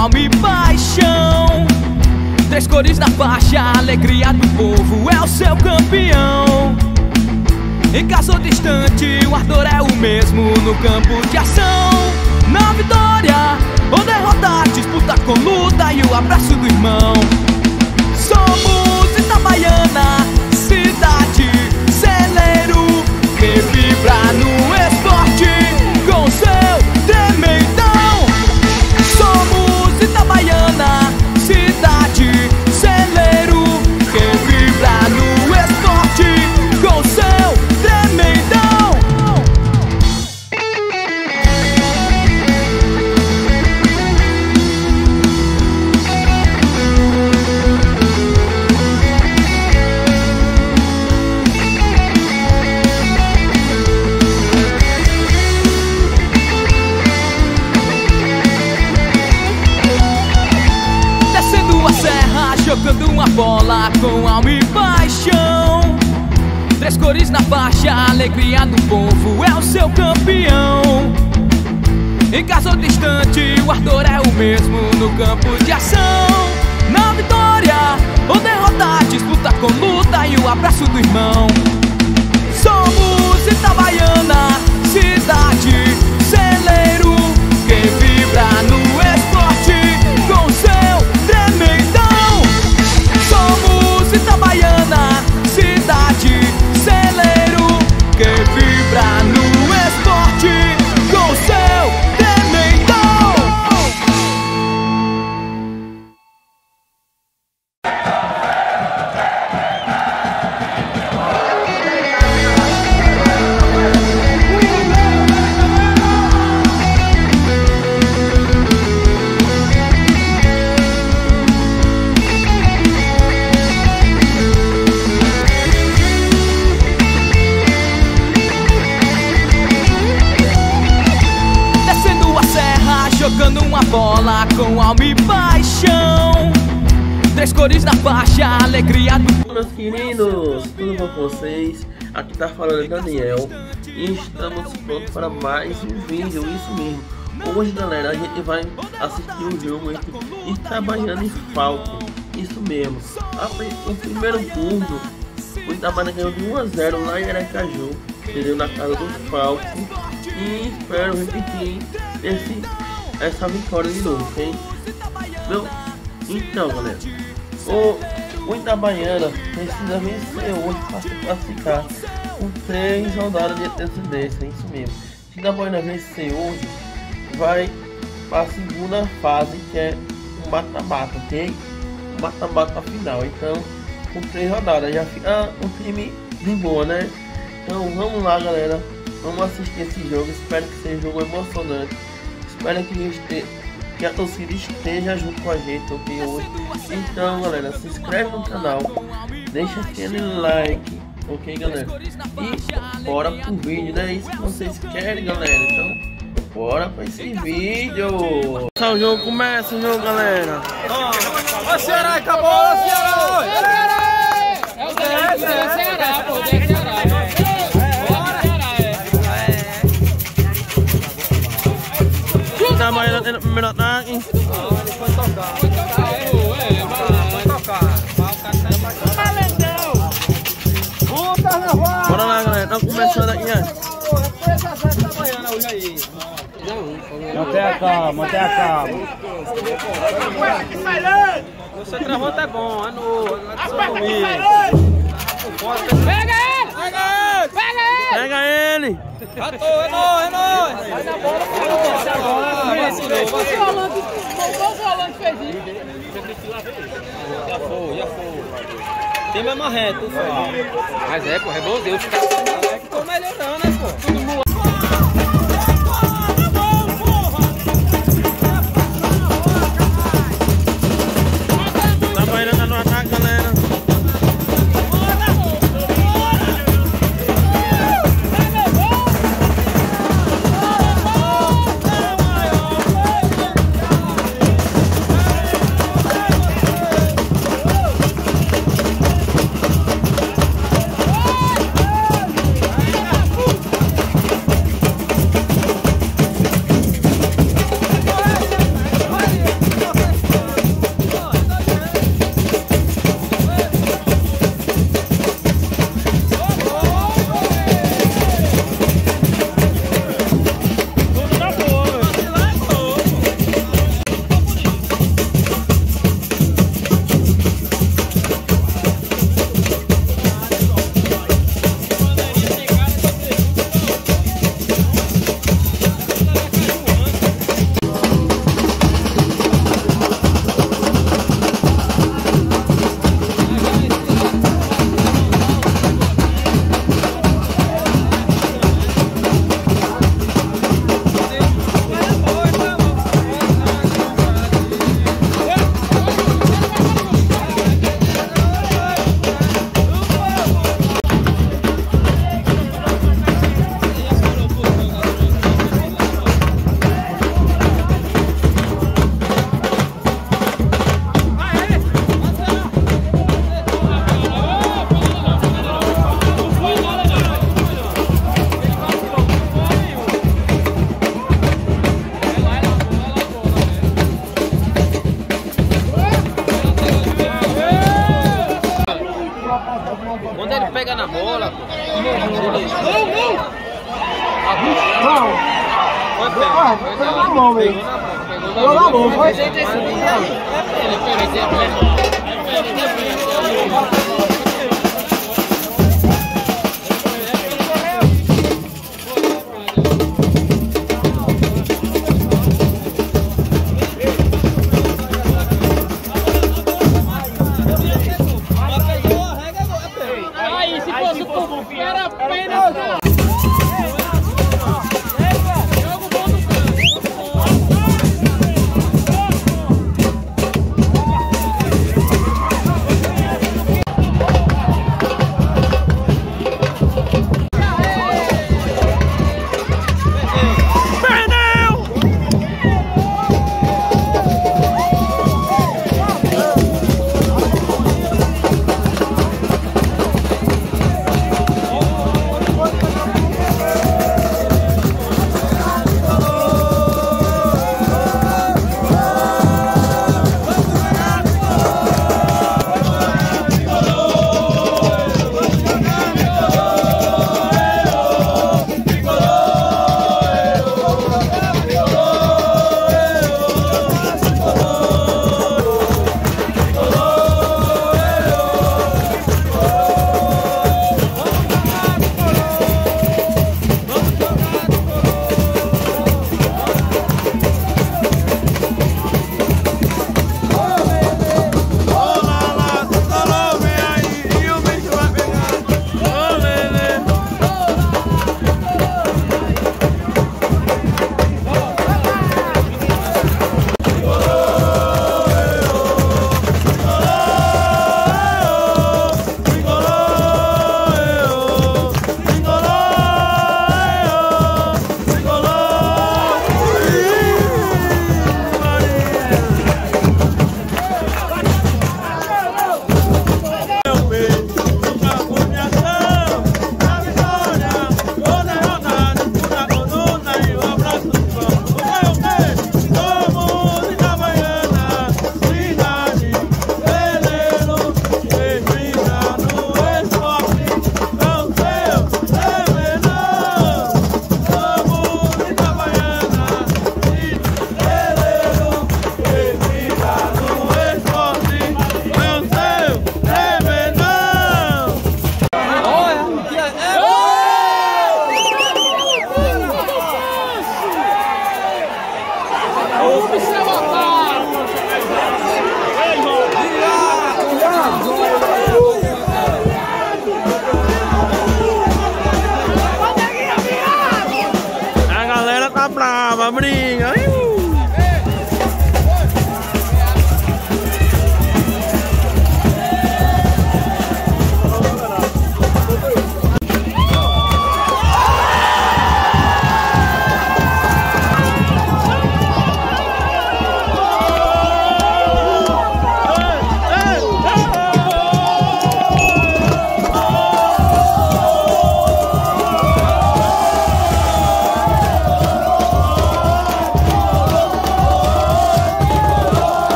fome e paixão. Três cores na faixa, a alegria do povo é o seu campeão. Em caso distante, o ardor é o mesmo no campo de ação. Na vitória ou derrota, disputa com luta e o abraço do irmão. Somos Itabaiana, cidade, celeiro que vibra no esporte com seu tremendão. Somos Itabaiana, cidade, celeiro que vibra no esporte com seu tremendão. Descendo a serra, jogando uma bola com alma e paixão. Três cores na faixa, a alegria do povo é o seu campeão. Em casa ou distante, o ardor é o mesmo no campo de ação. Na vitória ou derrota, disputa com luta e o abraço do irmão. Somos Itabaiana, cidade, celeiro que vibra no esporte com seu tremendão. Somos Itabaiana, cidade, celeiro que vibra no esporte com seu tremendão. Descendo a serra, jogando uma bola com alma e paixão. Três cores na faixa, a alegria do povo. Meus queridos, tudo bom com vocês? Aqui tá falando Daniel e estamos prontos para mais um vídeo, isso mesmo. Hoje, galera, a gente vai assistir um jogo entre Itabaiana e Falco, isso mesmo. O primeiro turno, o Itabaiana ganhou de 1-0 lá em Aracaju, entendeu? Na casa do Falco, e espero repetir essa vitória de novo, hein? Então, galera, o Itabaiana precisa vencer hoje para se classificar com 3 rodadas de antecedência, é isso mesmo. Se o Itabaiana vencer hoje, vai para a segunda fase, que é o mata-mata, ok? O mata-mata final, então com 3 rodadas já fica um time de boa, né? Então vamos lá, galera, vamos assistir esse jogo, espero que seja um jogo emocionante, espero que que a torcida esteja junto com a gente, ok? Hoje. Então, galera, se inscreve no canal, deixa aquele like, ok, galera? E bora pro vídeo, né? Isso que vocês querem, galera. Então, bora pra esse vídeo. O jogo começa, o jogo, galera. Ó, Ceará, acabou, Ceará! É o Ceará, pô, é o Ceará. Itabaiana tendo o primeiro ataque. Ele foi tocar. Foi tocar, vai tocar. Vai tocar. Bora lá, galera. Estamos começando aqui, ó. Mantém a calma, mantém a calma. Você travou até bom, é novo. Pega ele! Pega ele! É nóis! Vai na bola, o volante fez isso. Já foi. Tem mais marreta, pessoal. Mas é, pô, rebolou. Os caras estão melhorando, né, pô? Tudo mundo. pega na bola, pô. Pegou na mão.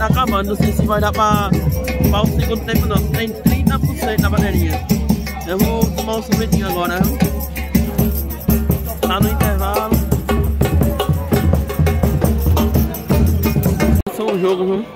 Tá acabando, não sei se vai dar para o segundo tempo não, tem 30% da bateria. Eu vou tomar um sorvetinho agora, né? Tá no intervalo. Só um jogo, viu?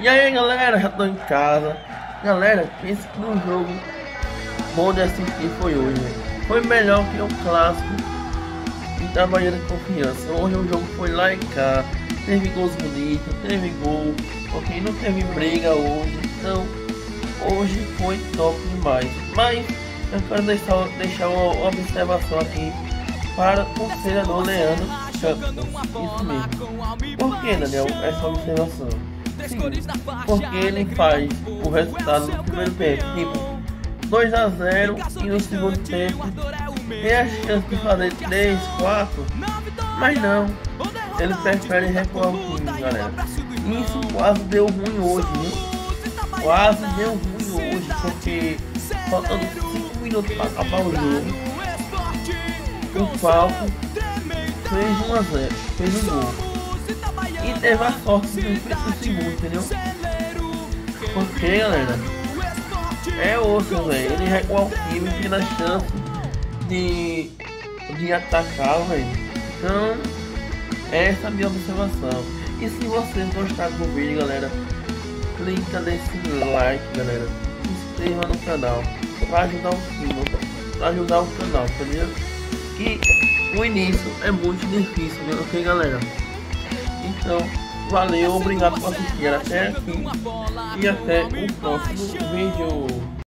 E aí galera, já tô em casa, Galera, pensa que um jogo bom de assistir foi hoje, né? Foi melhor que o clássico Itabaiana de Confiança. Hoje o jogo foi lá e cá, teve gols bonitos, teve gol, ok? Não teve briga hoje, então hoje foi top demais. Mas eu quero deixar uma observação aqui para o treinador Leandro Santos. Isso mesmo. Por que, Daniel, essa observação? Sim, porque ele faz o resultado do primeiro tempo, tipo 2 a 0, e no segundo tempo tem a chance de fazer 3, 4, mas não, ele prefere recuar o time, galera. Isso quase deu ruim hoje, né? Quase deu ruim hoje, porque faltando 5 minutos para acabar o jogo, o Falco fez 1 a 0, fez um gol. E teve a sorte do segundo, entendeu? Porque, galera, é outro, velho. Ele recua o time, tira a chance de atacar, velho. Então, essa é a minha observação. E se vocês gostaram do vídeo, galera, clica nesse like, galera. Se inscreva no canal pra ajudar o time, pra ajudar o canal, entendeu? E o início é muito difícil, né? Ok, galera? Então, valeu, obrigado por assistir até aqui e até o próximo vídeo.